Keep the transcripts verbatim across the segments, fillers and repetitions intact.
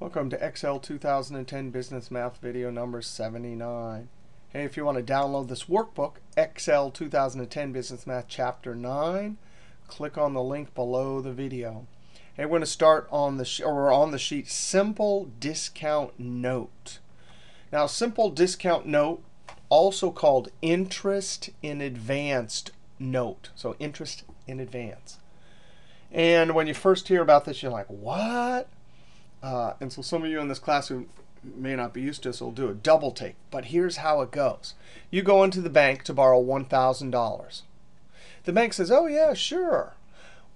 Welcome to Excel two thousand ten Business Math video number seventy-nine. Hey, if you want to download this workbook, Excel two thousand ten Business Math Chapter nine, click on the link below the video. Hey, we're going to start on the or we're on the sheet Simple Discount Note. Now, Simple Discount Note, also called Interest in Advance Note. So, Interest in Advance. And when you first hear about this, you're like, what? Uh, and so some of you in this class who may not be used to this will do a double take. But here's how it goes. You go into the bank to borrow one thousand dollars. The bank says, oh, yeah, sure.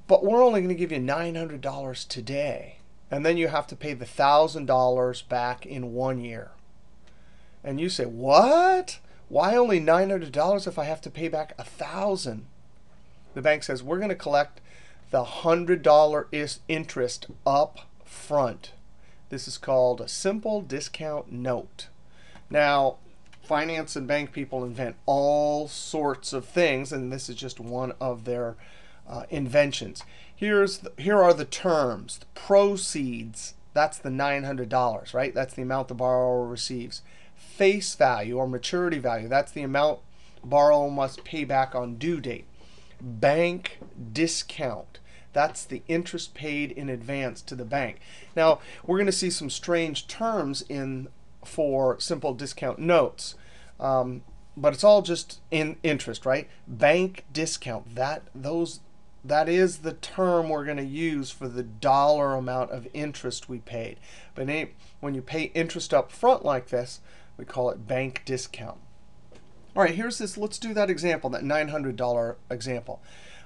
But we're only going to give you nine hundred dollars today. And then you have to pay the one thousand dollars back in one year. And you say, what? Why only nine hundred dollars if I have to pay back one thousand dollars? The bank says, we're going to collect the one hundred dollars interest up front. This is called a simple discount note. Now, finance and bank people invent all sorts of things, and this is just one of their uh, inventions. Here's the, here are the terms. The proceeds, that's the nine hundred dollars, right? That's the amount the borrower receives. Face value or maturity value, that's the amount borrower must pay back on due date. Bank discount, that's the interest paid in advance to the bank. Now, we're going to see some strange terms in for simple discount notes. Um, but it's all just in interest, right? Bank discount, that, those, that is the term we're going to use for the dollar amount of interest we paid. But when you pay interest up front like this, we call it bank discount. All right, here's this. Let's do that example, that nine hundred dollar example.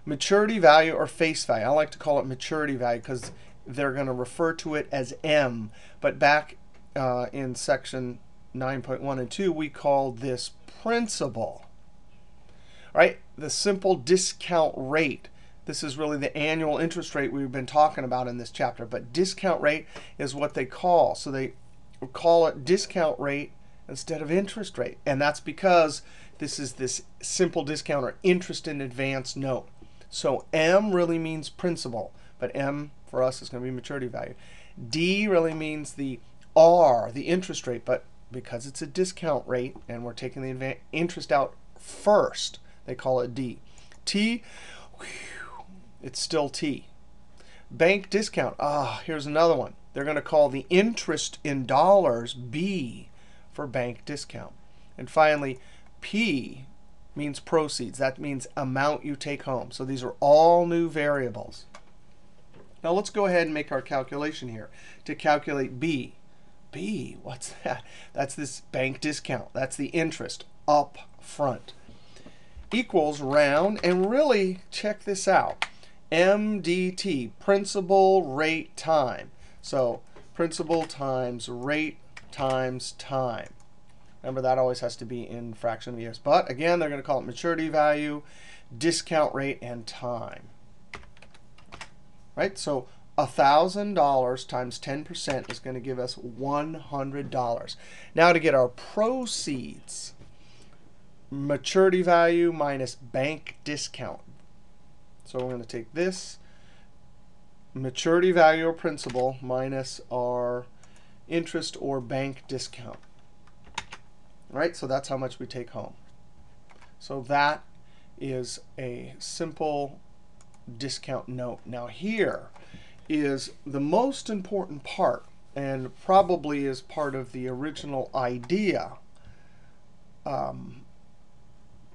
Maturity value or face value. I like to call it maturity value because they're going to refer to it as M. But back uh, in section nine point one and two, we called this principal. All right, the simple discount rate. This is really the annual interest rate we've been talking about in this chapter. But discount rate is what they call. So they call it discount rate instead of interest rate. And that's because this is this simple discount or interest in advance note. So M really means principal, but M for us is going to be maturity value. D really means the R, the interest rate, but because it's a discount rate and we're taking the interest out first, they call it D. T, whew, it's still T. Bank discount, ah, here's another one. They're going to call the interest in dollars B for bank discount. And finally, P means proceeds. That means amount you take home. So these are all new variables. Now let's go ahead and make our calculation here to calculate B. B, what's that? That's this bank discount. That's the interest up front. Equals round, and really check this out. M D T, principal rate time. So principal times rate times time. Remember, that always has to be in fraction of years. But again, they're going to call it maturity value, discount rate, and time. Right? So one thousand dollars times ten percent is going to give us one hundred dollars. Now to get our proceeds, maturity value minus bank discount. So we're going to take this maturity value or principal minus our interest or bank discount. Right? So that's how much we take home. So that is a simple discount note. Now here is the most important part, and probably is part of the original idea um,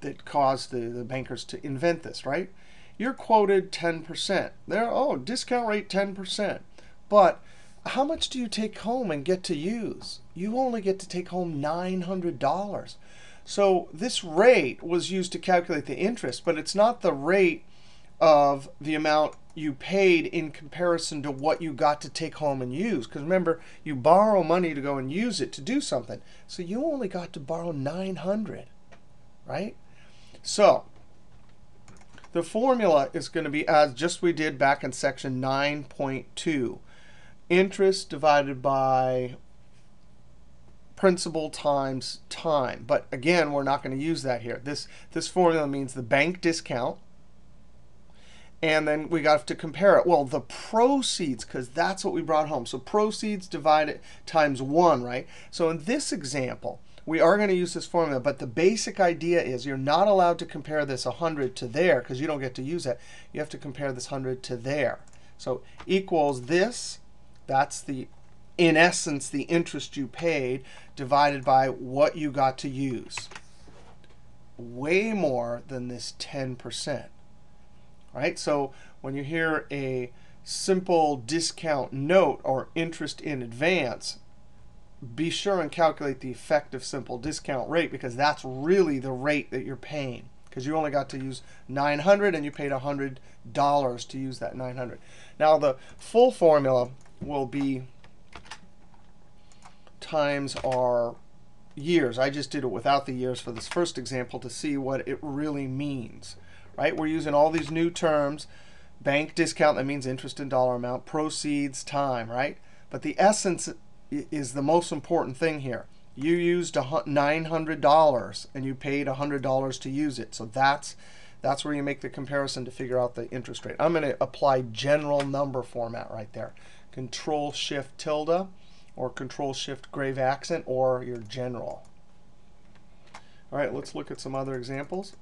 that caused the, the bankers to invent this, right? You're quoted ten percent. There, oh, discount rate ten percent. But how much do you take home and get to use? You only get to take home nine hundred dollars. So this rate was used to calculate the interest, but it's not the rate of the amount you paid in comparison to what you got to take home and use. Because remember, you borrow money to go and use it to do something. So you only got to borrow nine hundred dollars, right? So the formula is going to be as just we did back in section nine point two. Interest divided by principal times time. But again, we're not going to use that here. This, this formula means the bank discount And then we got to compare it. Well, the proceeds, because that's what we brought home. So proceeds divided times one, right? So in this example, we are going to use this formula. But the basic idea is you're not allowed to compare this one hundred to there, because you don't get to use it. You have to compare this one hundred to there. So equals this. That's the, in essence, the interest you paid divided by what you got to use. Way more than this ten percent. Right? So when you hear a simple discount note or interest in advance, be sure and calculate the effective simple discount rate, because that's really the rate that you're paying, because you only got to use nine hundred and you paid one hundred dollars to use that nine hundred. Now the full formula will be times our years. I just did it without the years for this first example to see what it really means. Right? We're using all these new terms. Bank discount, that means interest in dollar amount. Proceeds, time, right? But the essence is the most important thing here. You used nine hundred dollars, and you paid one hundred dollars to use it. So that's, that's where you make the comparison to figure out the interest rate. I'm going to apply general number format right there. Control-Shift tilde, or Control-Shift grave accent, or your general. All right, let's look at some other examples.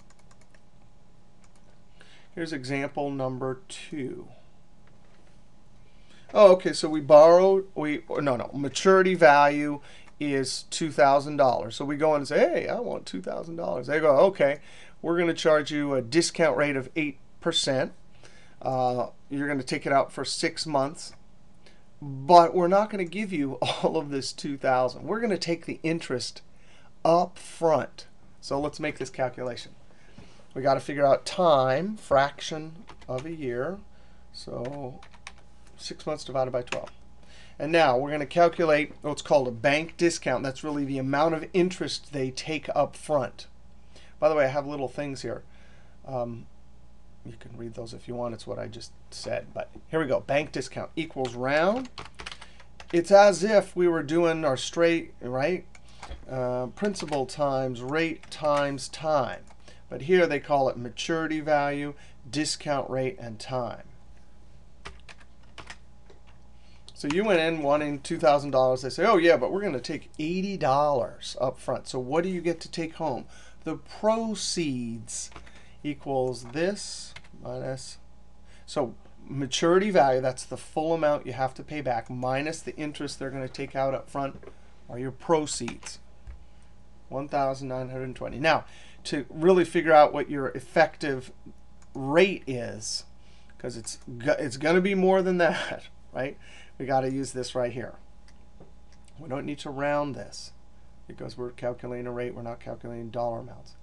Here's example number two. Oh, OK, so we borrowed. We no, no. Maturity value is two thousand dollars. So we go in and say, hey, I want two thousand dollars. They go, OK, we're going to charge you a discount rate of eight percent. Uh, you're going to take it out for six months. But we're not going to give you all of this two thousand dollars. We're going to take the interest up front. So let's make this calculation. We got to figure out time, fraction of a year. So six months divided by twelve. And now we're going to calculate what's called a bank discount. That's really the amount of interest they take up front. By the way, I have little things here. Um, you can read those if you want. It's what I just said. But here we go. Bank discount equals round. It's as if we were doing our straight, right? Uh, principal times rate times time. But here they call it maturity value, discount rate, and time. So you went in wanting two thousand dollars. They say, oh, yeah, but we're going to take eighty dollars up front. So what do you get to take home? The proceeds equals this minus. So maturity value, that's the full amount you have to pay back, minus the interest they're going to take out up front, are your proceeds, one thousand nine hundred twenty. Now, to really figure out what your effective rate is, because it's, it's going to be more than that, right? We got to use this right here. We don't need to round this, because we're calculating a rate. We're not calculating dollar amounts.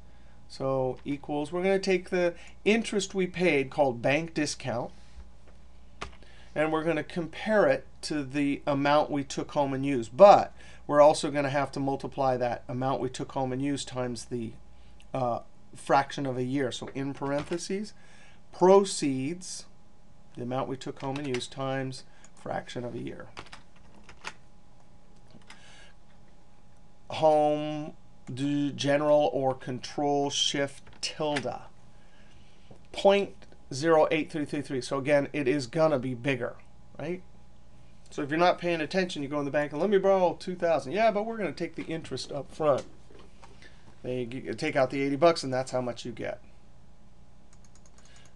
So equals, we're going to take the interest we paid, called bank discount, and we're going to compare it to the amount we took home and used. But we're also going to have to multiply that amount we took home and used times the Uh, fraction of a year. So in parentheses, proceeds, the amount we took home and used, times fraction of a year. Home, general, or control shift tilde. zero point zero eight three three three. So again, it is going to be bigger, right? So if you're not paying attention, you go in the bank and let me borrow two thousand dollars. Yeah, but we're going to take the interest up front. They take out the eighty bucks, and that's how much you get.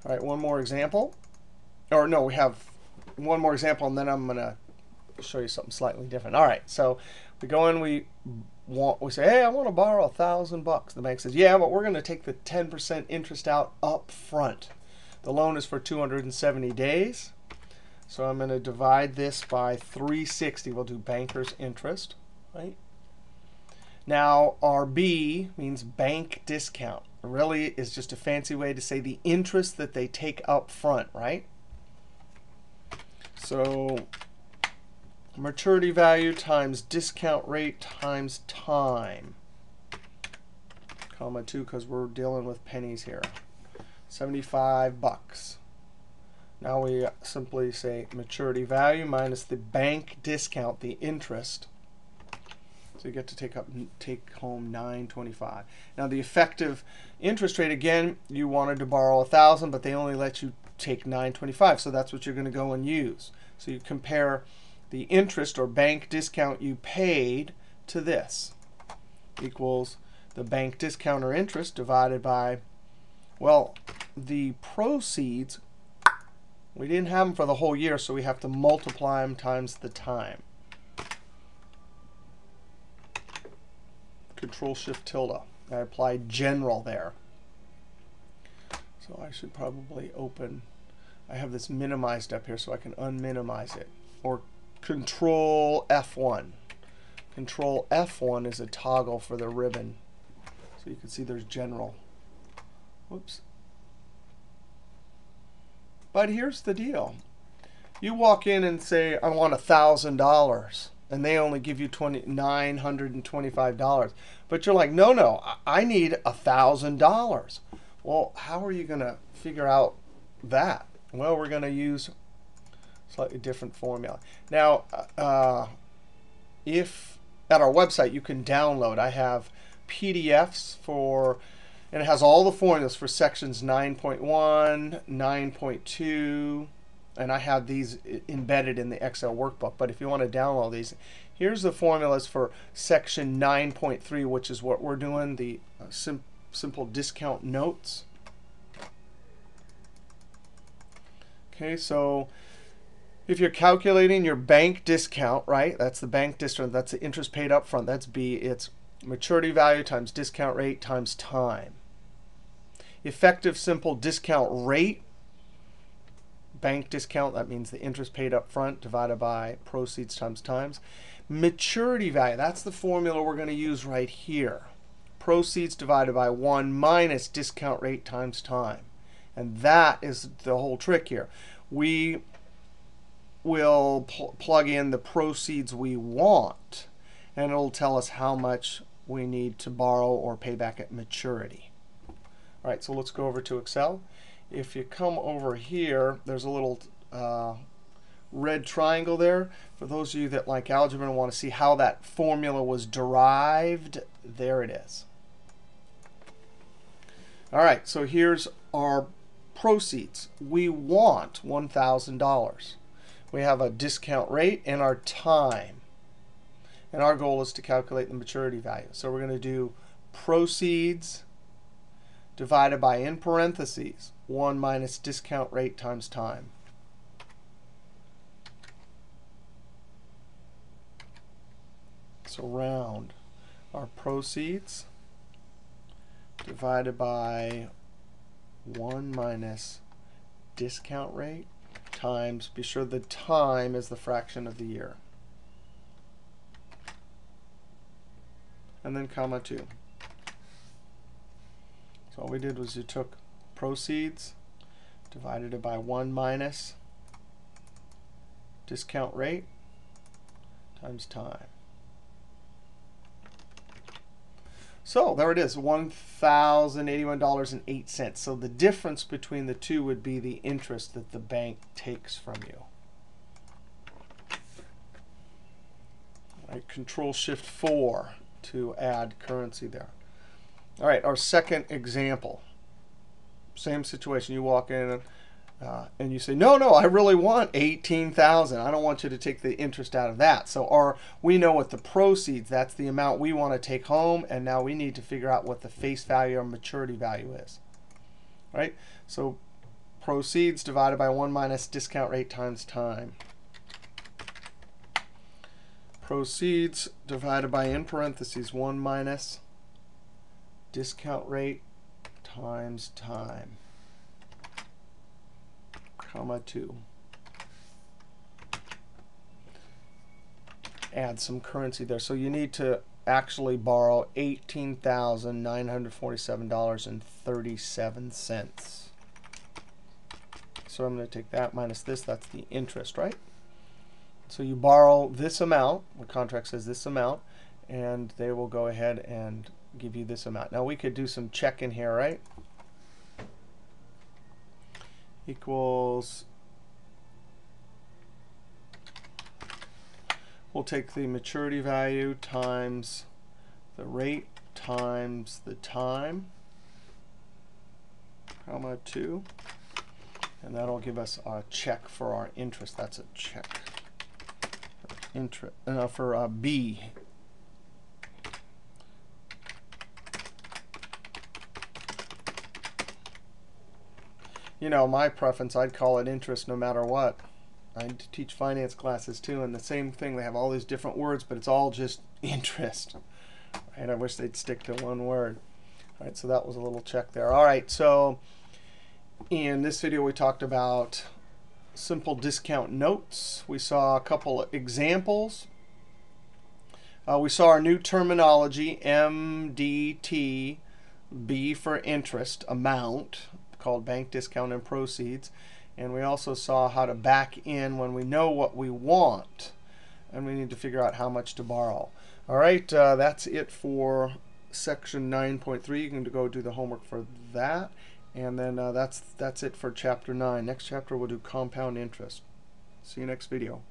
All right, one more example. Or no, we have one more example, and then I'm going to show you something slightly different. All right, so we go in, we want, we say, hey, I want to borrow a thousand bucks. The bank says, yeah, but we're going to take the ten percent interest out up front. The loan is for two hundred seventy days. So I'm going to divide this by three sixty. We'll do banker's interest, right? Now, our B means bank discount. It really is just a fancy way to say the interest that they take up front, right? So maturity value times discount rate times time, comma two, because we're dealing with pennies here, seventy-five bucks. Now we simply say maturity value minus the bank discount, the interest. So you get to take up, take home nine twenty-five. Now the effective interest rate, again, you wanted to borrow a thousand, but they only let you take nine twenty-five. So that's what you're going to go and use. So you compare the interest or bank discount you paid to this equals the bank discount or interest divided by, well, the proceeds. We didn't have them for the whole year, so we have to multiply them times the time. Control Shift tilde. I applied general there. So I should probably open. I have this minimized up here, so I can unminimize it. Or Control F one. Control F one is a toggle for the ribbon. So you can see there's general. Whoops. But here's the deal. You walk in and say, I want one thousand dollars. And they only give you nine hundred twenty-five dollars. But you're like, no, no, I need one thousand dollars. Well, how are you going to figure out that? Well, we're going to use a slightly different formula. Now, uh, if at our website, you can download. I have P D Fs for. And it has all the formulas for sections nine point one, nine point two. And I have these embedded in the Excel workbook. But if you want to download these, here's the formulas for section nine point three, which is what we're doing, the uh, sim simple discount notes. OK, so if you're calculating your bank discount, right, that's the bank discount. That's the interest paid up front. That's B. It's maturity value times discount rate times time. Effective simple discount rate, bank discount, that means the interest paid up front divided by proceeds times times. Maturity value, that's the formula we're going to use right here. Proceeds divided by one minus discount rate times time. And that is the whole trick here. We will pl- plug in the proceeds we want, and it'll tell us how much we need to borrow or pay back at maturity. All right, so let's go over to Excel. If you come over here, there's a little uh, red triangle there. For those of you that like algebra and want to see how that formula was derived, there it is. All right, so here's our proceeds. We want one thousand dollars. We have a discount rate and our time. And our goal is to calculate the maturity value. So we're going to do proceeds divided by, in parentheses, one minus discount rate times time. So round our proceeds divided by one minus discount rate times, be sure the time is the fraction of the year. And then comma two. So all we did was we took proceeds, divided it by one minus discount rate times time. So there it is, one thousand eighty-one dollars and eight cents. So the difference between the two would be the interest that the bank takes from you. All right, Control Shift four. To add currency there. All right, our second example. Same situation. You walk in and, uh, and you say, no, no, I really want eighteen thousand. I don't want you to take the interest out of that. So our, we know what the proceeds, that's the amount we want to take home. And now we need to figure out what the face value or maturity value is. All right, so proceeds divided by one minus discount rate times time. Proceeds divided by, in parentheses, one minus discount rate times time, comma two. Add some currency there. So you need to actually borrow eighteen thousand nine hundred forty-seven dollars and thirty-seven cents. So I'm going to take that minus this. That's the interest, right? So you borrow this amount. The contract says this amount. And they will go ahead and give you this amount. Now, we could do some check in here, right? Equals. We'll take the maturity value times the rate times the time, comma two. and that'll give us a check for our interest. That's a check for interest uh, for uh, B. You know, my preference, I'd call it interest no matter what. I teach finance classes too, and the same thing, they have all these different words, but it's all just interest. And I wish they'd stick to one word. All right, so that was a little check there. All right, so in this video we talked about simple discount notes. We saw a couple of examples. Uh, we saw our new terminology, M D T, B for interest, amount, called bank discount and proceeds. And we also saw how to back in when we know what we want and we need to figure out how much to borrow. All right, uh, that's it for section nine point three. You can go do the homework for that. And then uh, that's, that's it for chapter nine. Next chapter, we'll do compound interest. See you next video.